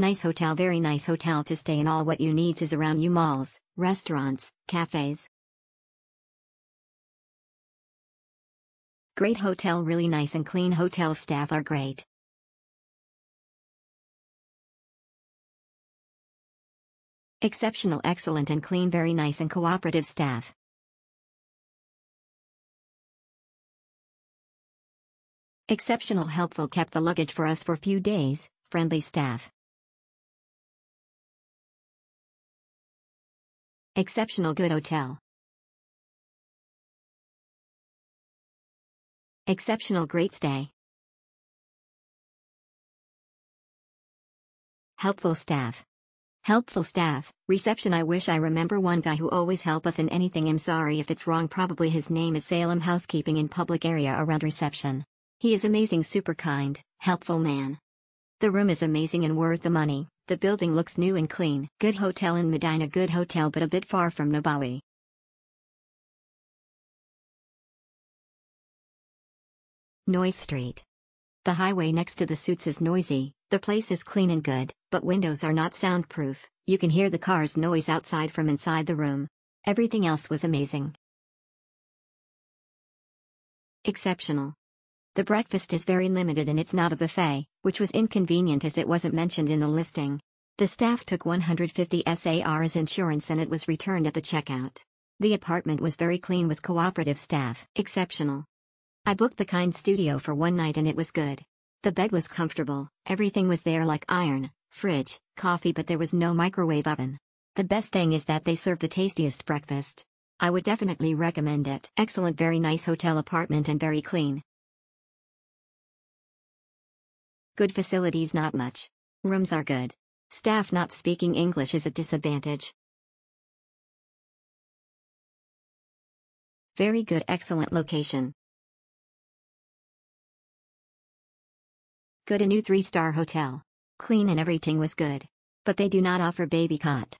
Nice hotel, very nice hotel to stay in. All what you need is around you: malls, restaurants, cafes. Great hotel, really nice and clean. Hotel staff are great. Exceptional, excellent and clean, very nice and cooperative staff. Exceptional, helpful, kept the luggage for us for few days, friendly staff. Exceptional, good hotel. Exceptional, great stay. Helpful staff. Helpful staff. Reception, I wish I remember one guy who always help us in anything. I'm sorry if it's wrong, probably his name is Salem. Housekeeping in public area around reception. He is amazing, super kind, helpful man. The room is amazing and worth the money. The building looks new and clean. Good hotel in Medina, good hotel but a bit far from Nabawi. Noise Street. The highway next to the suits is noisy. The place is clean and good, but windows are not soundproof. You can hear the car's noise outside from inside the room. Everything else was amazing. Exceptional. The breakfast is very limited and it's not a buffet, which was inconvenient as it wasn't mentioned in the listing. The staff took 150 SAR as insurance and it was returned at the checkout. The apartment was very clean with cooperative staff. Exceptional. I booked the kind studio for one night and it was good. The bed was comfortable, everything was there like iron, fridge, coffee, but there was no microwave oven. The best thing is that they serve the tastiest breakfast. I would definitely recommend it. Excellent, very nice hotel apartment and very clean. Good facilities, not much. Rooms are good. Staff not speaking English is a disadvantage. Very good, excellent location. Good, a new 3-star hotel. Clean and everything was good. But they do not offer baby cot.